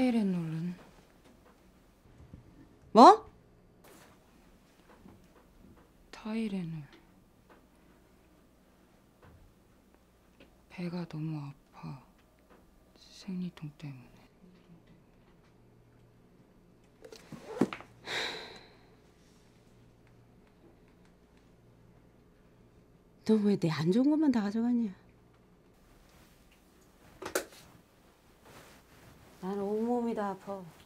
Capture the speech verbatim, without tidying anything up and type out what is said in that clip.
타이레놀은. 뭐? 타이레놀. 배가 너무 아파. 생리통 때문에. 너 왜 내 안 좋은 것만 다 가져가냐? 난 온몸이 다 아파.